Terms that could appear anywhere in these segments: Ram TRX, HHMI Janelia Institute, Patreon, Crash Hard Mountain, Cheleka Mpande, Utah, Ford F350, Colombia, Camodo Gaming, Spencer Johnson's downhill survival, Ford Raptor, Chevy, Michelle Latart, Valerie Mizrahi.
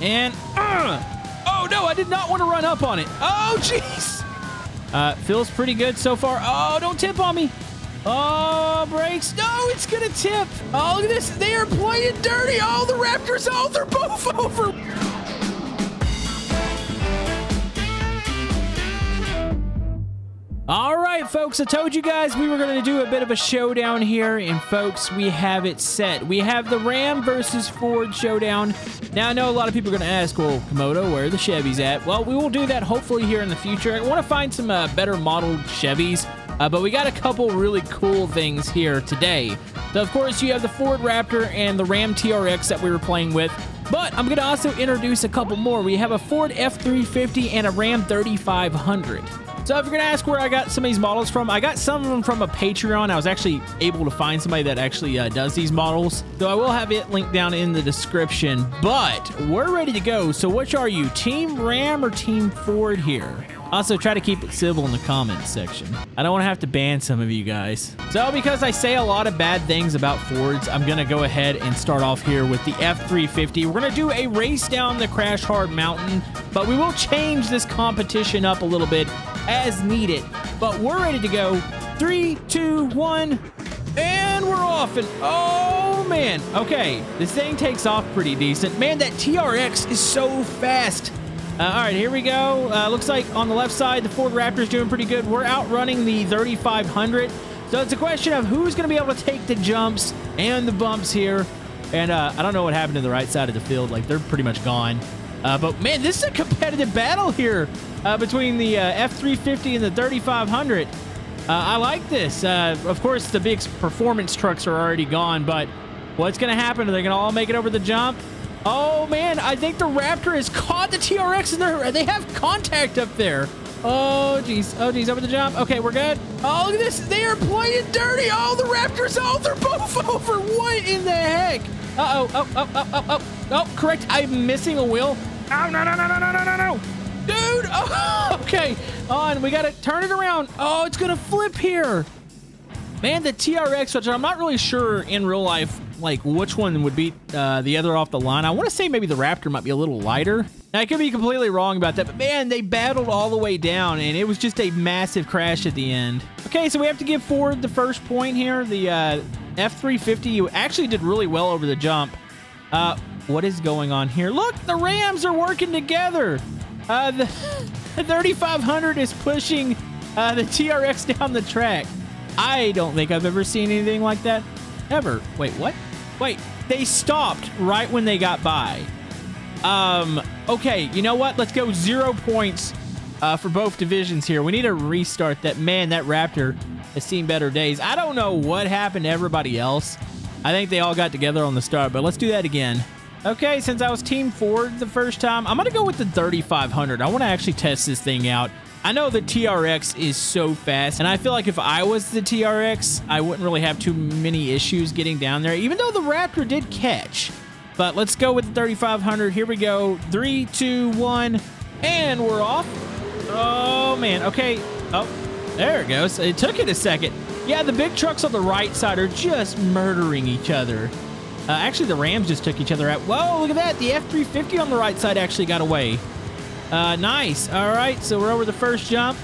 And, oh no, I did not want to run up on it. Oh, jeez. Feels pretty good so far. Oh, don't tip on me. Oh, brakes. No, it's going to tip. Oh, look at this. They are playing dirty. Oh, the Raptors. Oh, they're both over. All right, folks, I told you guys we were going to do a bit of a showdown here, and folks, we have it set. We have the Ram versus Ford showdown. Now, I know a lot of people are going to ask, well, Camodo, where are the Chevys at? Well, we will do that hopefully here in the future. I want to find some better modeled Chevys, but we got a couple really cool things here today. So, of course, you have the Ford Raptor and the Ram TRX that we were playing with. But I'm going to also introduce a couple more. We have a Ford F350 and a Ram 3500. So if you're going to ask where I got some of these models from, I got some of them from a Patreon. I was actually able to find somebody that actually does these models. So I will have it linked down in the description. But we're ready to go. So which are you, Team Ram or Team Ford here? Also, try to keep it civil in the comments section. I don't want to have to ban some of you guys. So because I say a lot of bad things about Fords, I'm going to go ahead and start off here with the F350. We're going to do a race down the Crash Hard Mountain, but we will change this competition up a little bit as needed. But we're ready to go. 3, 2, 1, and we're off. And oh, man. Okay, this thing takes off pretty decent. Man, that TRX is so fast. All right, here we go. Looks like on the left side, the Ford Raptor's doing pretty good. We're outrunning the 3500. So it's a question of who's going to be able to take the jumps and the bumps here. And I don't know what happened to the right side of the field. Like, they're pretty much gone. But, man, this is a competitive battle here between the F350 and the 3500. I like this. Of course, the big performance trucks are already gone. But what's going to happen? Are they going to all make it over the jump? Oh, man, I think the Raptor has caught the TRX in there. They have contact up there. Oh, geez. Oh, geez. Over the jump. Okay, we're good. Oh, look at this. They are playing dirty. Oh, the Raptors. Oh, they're both over. What in the heck? Uh-oh. Oh, oh, oh, oh, oh. Oh, correct. I'm missing a wheel. Oh, no, no, no, no, no, no, no, no. Dude. Oh, okay. Oh, and we got to turn it around. Oh, it's going to flip here. Man, the TRX, which I'm not really sure in real life, like, which one would beat the other off the line. I want to say maybe the Raptor might be a little lighter. Now, I could be completely wrong about that, but man, they battled all the way down, and it was just a massive crash at the end. Okay, so we have to give Ford the first point here. The F350 actually did really well over the jump. What is going on here? Look, the Rams are working together. The 3500 is pushing the TRX down the track. I don't think I've ever seen anything like that, ever. Wait, what? Wait, they stopped right when they got by. Okay, you know what? Let's go 0 points for both divisions here. We need to restart that. Man, that Raptor has seen better days. I don't know what happened to everybody else. I think they all got together on the start, but let's do that again. Okay, since I was Team Ford the first time, I'm going to go with the 3500. I want to actually test this thing out. I know the TRX is so fast, and I feel like if I was the TRX, I wouldn't really have too many issues getting down there, even though the Raptor did catch. But let's go with the 3500. Here we go. 3, 2, 1, and we're off. Oh, man. Okay. Oh, there it goes. It took it a second. Yeah, the big trucks on the right side are just murdering each other. Actually, the Rams just took each other out. Whoa, look at that. The F350 on the right side actually got away. Nice. All right, so we're over the first jump.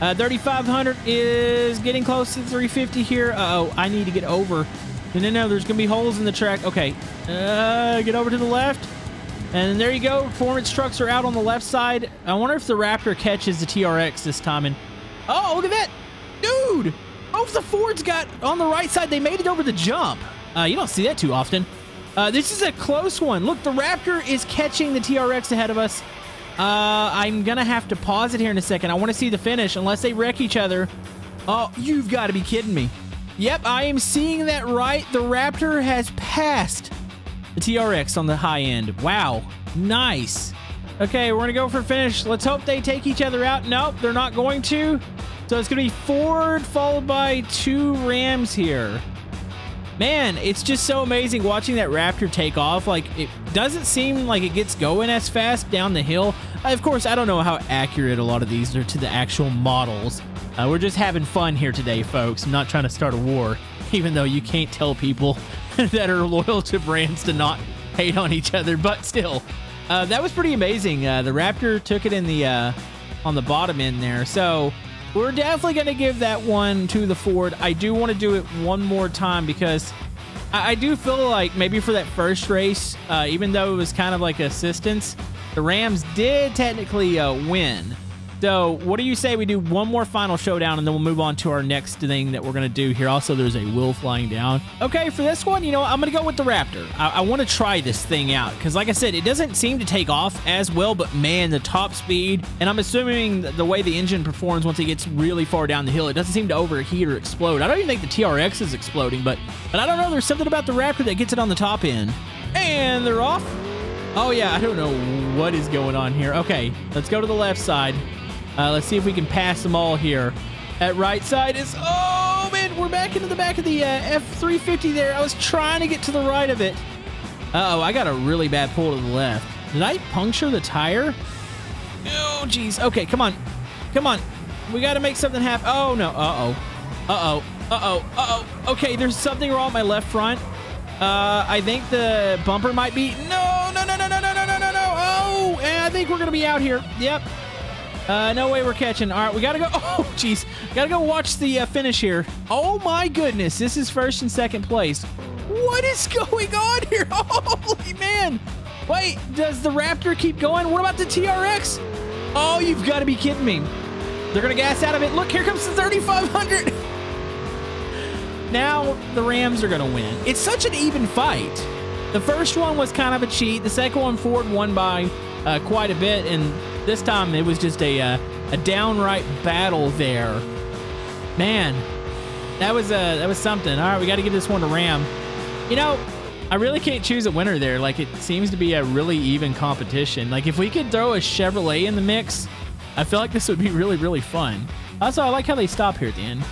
3500 is getting close to 350 here. Uh-oh, I need to get over. No, no, no, there's going to be holes in the track. Okay, get over to the left. And there you go. Performance trucks are out on the left side. I wonder if the Raptor catches the TRX this time. And oh, look at that. Dude, both the Fords got on the right side. They made it over the jump. You don't see that too often. This is a close one. Look, the Raptor is catching the TRX ahead of us. I'm going to have to pause it here in a second. I want to see the finish unless they wreck each other. Oh, you've got to be kidding me. Yep, I am seeing that right. The Raptor has passed the TRX on the high end. Wow, nice. Okay, we're going to go for finish. Let's hope they take each other out. Nope, they're not going to. So it's going to be Ford followed by 2 Rams here. Man, it's just so amazing watching that Raptor take off. Like, it doesn't seem like it gets going as fast down the hill. Of course, I don't know how accurate a lot of these are to the actual models. We're just having fun here today, folks. I'm not trying to start a war, even though you can't tell people that are loyal to brands to not hate on each other. But still, That was pretty amazing. The Raptor took it in the on the bottom end there. So we're definitely going to give that one to the Ford. I do want to do it one more time because I do feel like maybe for that first race, even though it was kind of like assistance, the Rams did technically win. So what do you say we do one more final showdown and then we'll move on to our next thing that we're going to do here. Also, there's a wheel flying down. Okay, for this one, you know, I'm going to go with the Raptor. I want to try this thing out because, like I said, it doesn't seem to take off as well, but man, the top speed. And I'm assuming the way the engine performs once it gets really far down the hill, it doesn't seem to overheat or explode. I don't even think the TRX is exploding, but I don't know. There's something about the Raptor that gets it on the top end. And they're off. Oh, yeah, I don't know what is going on here. Okay, let's go to the left side. Let's see if we can pass them all here. At right side is... Oh, man, we're back into the back of the F350 there. I was trying to get to the right of it. Uh-oh, I got a really bad pull to the left. Did I puncture the tire? Oh, geez. Okay, come on. Come on. We got to make something happen. Oh, no. Uh-oh. Uh-oh. Uh-oh. Uh-oh. Okay, there's something wrong with my left front. I think the bumper might be... No, no, no, no, no, no, no, no, no. Oh, and I think we're going to be out here. Yep. No way we're catching. All right, we gotta go. Oh, jeez. Gotta go watch the finish here. Oh, my goodness. This is first and second place. What is going on here? Holy man. Wait, does the Raptor keep going? What about the TRX? Oh, you've got to be kidding me. They're gonna gas out of it. Look, here comes the 3,500. Now the Rams are gonna win. It's such an even fight. The first one was kind of a cheat. The second one, Ford won by quite a bit, and this time, it was just a downright battle there. Man, that was something. All right, we got to give this one to Ram. You know, I really can't choose a winner there. Like, it seems to be a really even competition. Like, if we could throw a Chevrolet in the mix, I feel like this would be really, really fun. Also, I like how they stop here at the end.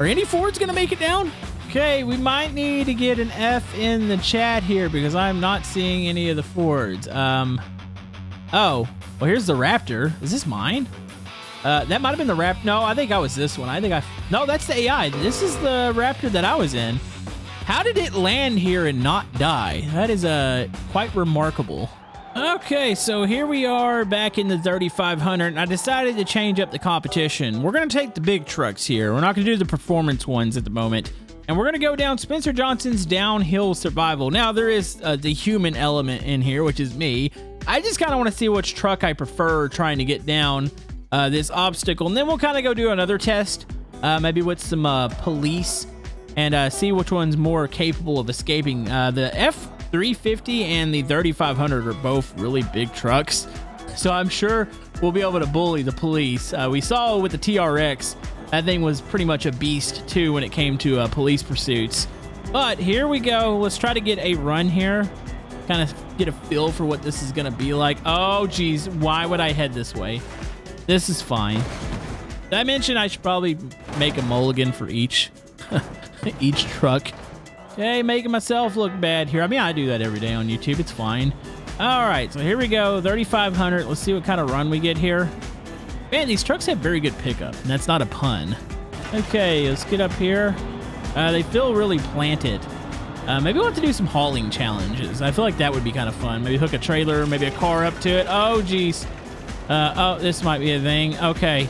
Are any Fords going to make it down? Okay, we might need to get an F in the chat here because I'm not seeing any of the Fords. Oh. Well, here's the Raptor. Is this mine? That might have been the Raptor. No, I think I was this one. I think I... No, that's the AI. This is the Raptor that I was in. How did it land here and not die? That is quite remarkable. Okay, so here we are back in the 3,500. I decided to change up the competition. We're going to take the big trucks here. We're not going to do the performance ones at the moment. And we're going to go down Spencer Johnson's downhill survival. Now, there is the human element in here, which is me. I just kind of want to see which truck I prefer trying to get down this obstacle. And then we'll kind of go do another test, maybe with some police, and see which one's more capable of escaping. The F350 and the 3,500 are both really big trucks, so I'm sure we'll be able to bully the police. We saw with the TRX, that thing was pretty much a beast, too, when it came to police pursuits. But here we go. Let's try to get a run here. Kind of get a feel for what this is gonna be like. Oh geez, why would I head this way? This is fine. Did I mention I should probably make a mulligan for each truck? Okay, making myself look bad here. I mean, I do that every day on YouTube. It's fine. All right, so here we go, 3,500. Let's see what kind of run we get here. Man, these trucks have very good pickup, and that's not a pun. Okay, let's get up here. They feel really planted. Maybe we'll have to do some hauling challenges. I feel like that would be kind of fun. Maybe hook a trailer, maybe a car up to it. Oh, geez. Oh, this might be a thing. Okay.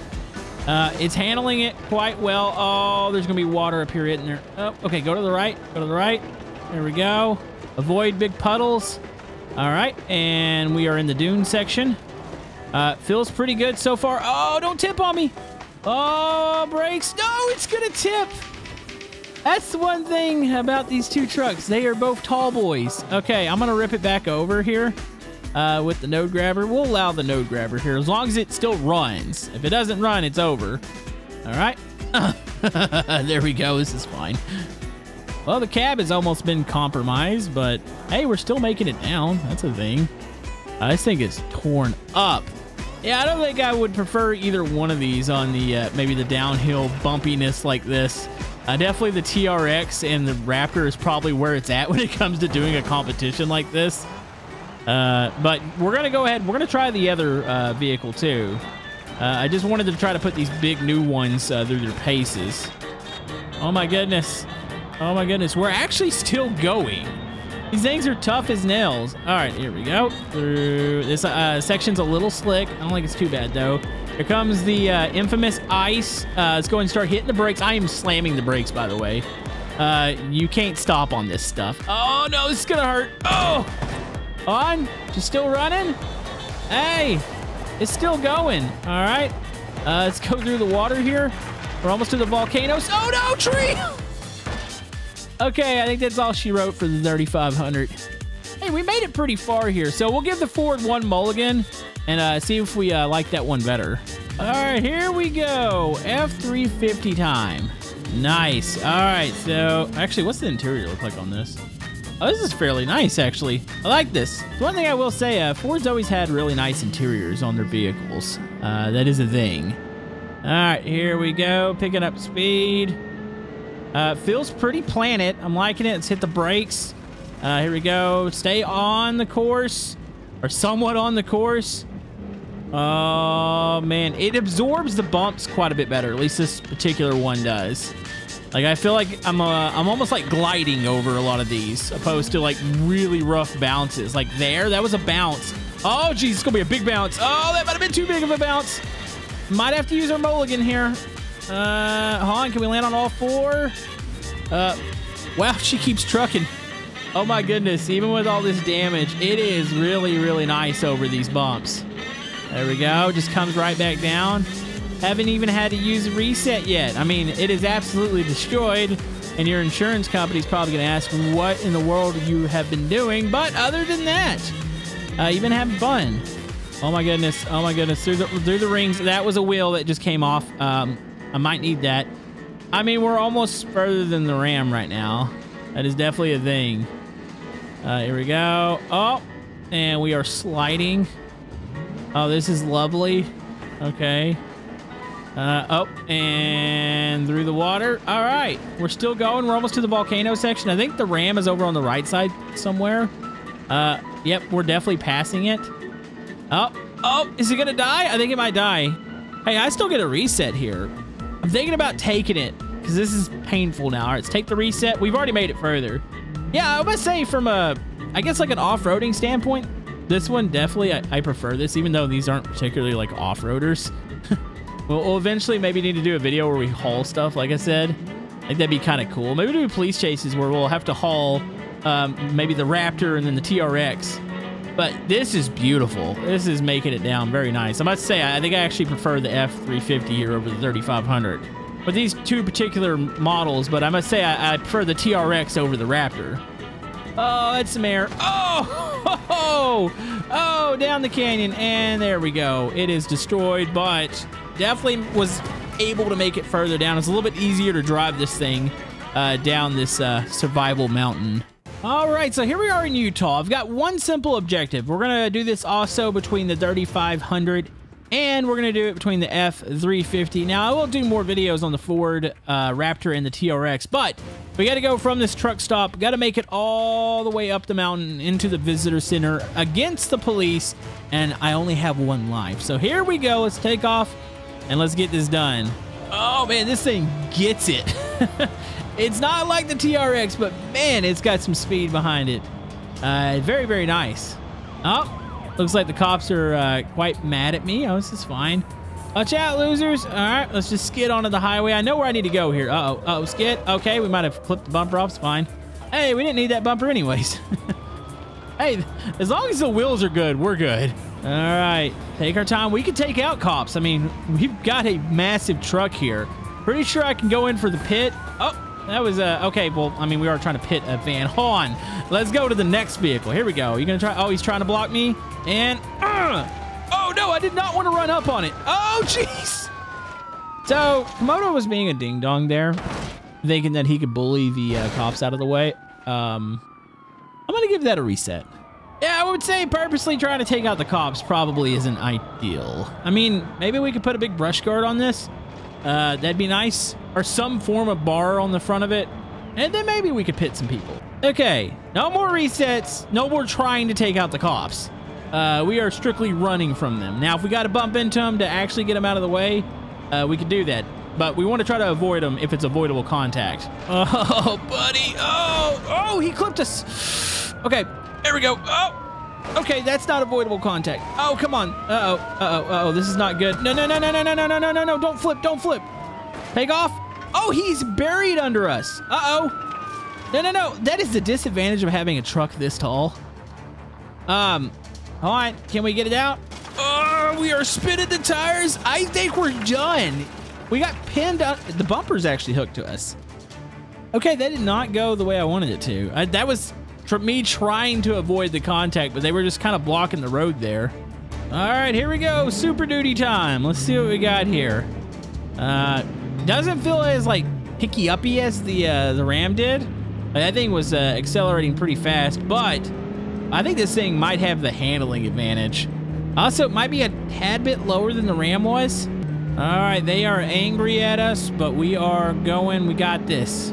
It's handling it quite well. Oh, there's going to be water up here, isn't there? Oh, okay. Go to the right. Go to the right. There we go. Avoid big puddles. All right. And we are in the dune section. Feels pretty good so far. Oh, don't tip on me. Oh, brakes. No, it's going to tip. That's the one thing about these two trucks. They are both tall boys. Okay, I'm going to rip it back over here with the node grabber. We'll allow the node grabber here as long as it still runs. If it doesn't run, it's over. All right. There we go. This is fine. Well, the cab has almost been compromised, but hey, we're still making it down. That's a thing. This thing is torn up. Yeah, I don't think I would prefer either one of these on the maybe the downhill bumpiness like this. Definitely the TRX and the Raptor is probably where it's at when it comes to doing a competition like this. But we're going to go ahead. We're going to try the other vehicle, too. I just wanted to try to put these big new ones through their paces. Oh, my goodness. Oh, my goodness. We're actually still going. These things are tough as nails. All right, here we go. Through this section's a little slick. I don't think it's too bad though. Here comes the infamous ice. Let's go and start hitting the brakes. I am slamming the brakes, by the way. You can't stop on this stuff. Oh no, this is gonna hurt. Oh, on. She's still running. Hey, it's still going. All right, let's go through the water here. We're almost to the volcanoes. Oh no, tree. Okay, I think that's all she wrote for the 3,500. Hey, we made it pretty far here, so we'll give the Ford one mulligan and see if we like that one better. All right, here we go. F350 time. Nice. All right, so actually, what's the interior look like on this? Oh, this is fairly nice, actually. I like this. One thing I will say, Ford's always had really nice interiors on their vehicles. That is a thing. All right, here we go. Picking up speed. Feels pretty planet. I'm liking it. Let's hit the brakes. Here we go. Stay on the course, or somewhat on the course. Oh man, it absorbs the bumps quite a bit better. At least this particular one does. Like I feel like I'm almost like gliding over a lot of these, opposed to like really rough bounces. Like there, that was a bounce. Oh geez, it's gonna be a big bounce. Oh, that might have been too big of a bounce. Might have to use our mulligan here. Hold on, can we land on all four? Wow, she keeps trucking. Oh my goodness, even with all this damage, it is really, really nice over these bumps. There we go, just comes right back down. Haven't even had to use a reset yet. I mean, it is absolutely destroyed, and your insurance company's probably gonna ask what in the world you have been doing, but other than that, you've been having fun. Oh my goodness, oh my goodness, through the rings, that was a wheel that just came off. I might need that. I mean, we're almost further than the Ram right now. That is definitely a thing. Here we go. Oh, and we are sliding. Oh, this is lovely. Okay. Oh, and through the water. All right, we're still going. We're almost to the volcano section. I think the Ram is over on the right side somewhere. Yep, we're definitely passing it. Oh, oh, is it gonna die? I think it might die. Hey, I still get a reset here. I'm thinking about taking it because this is painful now. All right, let's take the reset. We've already made it further. Yeah, I must say from a, I guess like an off-roading standpoint, this one definitely, I prefer this, even though these aren't particularly like off-roaders. We'll eventually maybe need to do a video where we haul stuff, like I said. I think that'd be kind of cool. Maybe do police chases where we'll have to haul maybe the Raptor and then the TRX. But this is beautiful. This is making it down very nice. I must say, I think I actually prefer the F350 here over the 3500. But these two particular models, but I must say I prefer the TRX over the Raptor. Oh, that's some air. Oh, oh, oh, oh, down the canyon. And there we go. It is destroyed, but definitely was able to make it further down. It's a little bit easier to drive this thing down this survival mountain. All right, so here we are in Utah. I've got one simple objective. We're gonna do this also between the 3,500 and we're gonna do it between the F350. Now I will do more videos on the Ford Raptor and the TRX, but we gotta go from this truck stop, gotta make it all the way up the mountain into the visitor center against the police, and I only have one life. So here we go, let's take off and let's get this done. Oh man, this thing gets it. It's not like the TRX, but man, it's got some speed behind it. Very, very nice. Oh, looks like the cops are quite mad at me. Oh, this is fine. Watch out, losers. All right, let's just skid onto the highway. I know where I need to go here. Uh-oh, uh-oh, skid. Okay, we might have clipped the bumper off. It's fine. Hey, we didn't need that bumper anyways. Hey, as long as the wheels are good, we're good. All right, take our time. We could take out cops. I mean, we've got a massive truck here. Pretty sure I can go in for the pit. Oh. That was, okay, well, I mean, we are trying to pit a van. Hold on. Let's go to the next vehicle. Here we go. You're going to try, oh, he's trying to block me. And, oh, no, I did not want to run up on it. Oh, jeez. So, Camodo was being a ding-dong there, thinking that he could bully the cops out of the way. I'm going to give that a reset. Yeah, I would say purposely trying to take out the cops probably isn't ideal. I mean, maybe we could put a big brush guard on this. That'd be nice, or some form of bar on the front of it, and then maybe we could pit some people. Okay, no more resets, no more trying to take out the cops. We are strictly running from them. Now, if we got to bump into them to actually get them out of the way, we could do that, but we want to try to avoid them if it's avoidable contact. Oh, buddy. Oh, oh, he clipped us. Okay, there we go. Oh, okay, that's not avoidable contact. Oh, come on. Uh-oh, uh-oh, uh-oh, this is not good. No, no, no, no, no, no, no, no, no, no, no, don't flip, don't flip. Take off. Oh, he's buried under us. Uh-oh. No, no, no, that is the disadvantage of having a truck this tall. All right, can we get it out? Oh, we are spinning the tires. I think we're done. We got pinned up. The bumper's actually hooked to us. Okay, that did not go the way I wanted it to. That was me trying to avoid the contact, but they were just kind of blocking the road there. All right, here we go. Super duty time. Let's see what we got here. Doesn't feel as like hicky-uppy as the Ram did. That thing was accelerating pretty fast, but I think this thing might have the handling advantage. Also, it might be a tad bit lower than the Ram was. All right, they are angry at us, but we are going. We got this.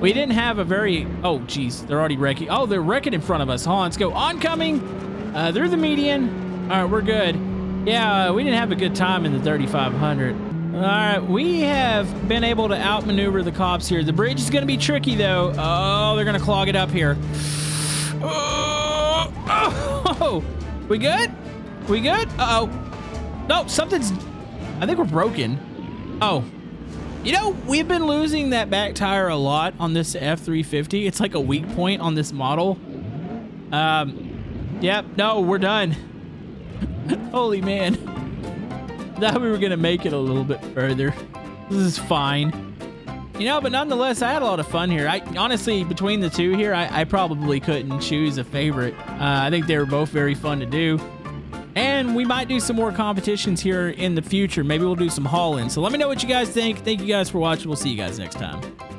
We didn't have a very... Oh, geez, they're already wrecking. Oh, they're wrecking in front of us. Hold on, let's go. Oncoming through the median. All right, we're good. Yeah, we didn't have a good time in the 3500. All right, we have been able to outmaneuver the cops here. The bridge is going to be tricky, though. Oh, they're going to clog it up here. Oh, oh, we good? We good? Uh-oh. No, something's... I think we're broken. Oh. You know, we've been losing that back tire a lot on this F350. It's like a weak point on this model. Yep, no, we're done. Holy man. Thought we were gonna make it a little bit further. This is fine. You know, but nonetheless, I had a lot of fun here. I honestly, between the two here, I probably couldn't choose a favorite. I think they were both very fun to do. And we might do some more competitions here in the future. Maybe we'll do some haul-in. So let me know what you guys think. Thank you guys for watching. We'll see you guys next time.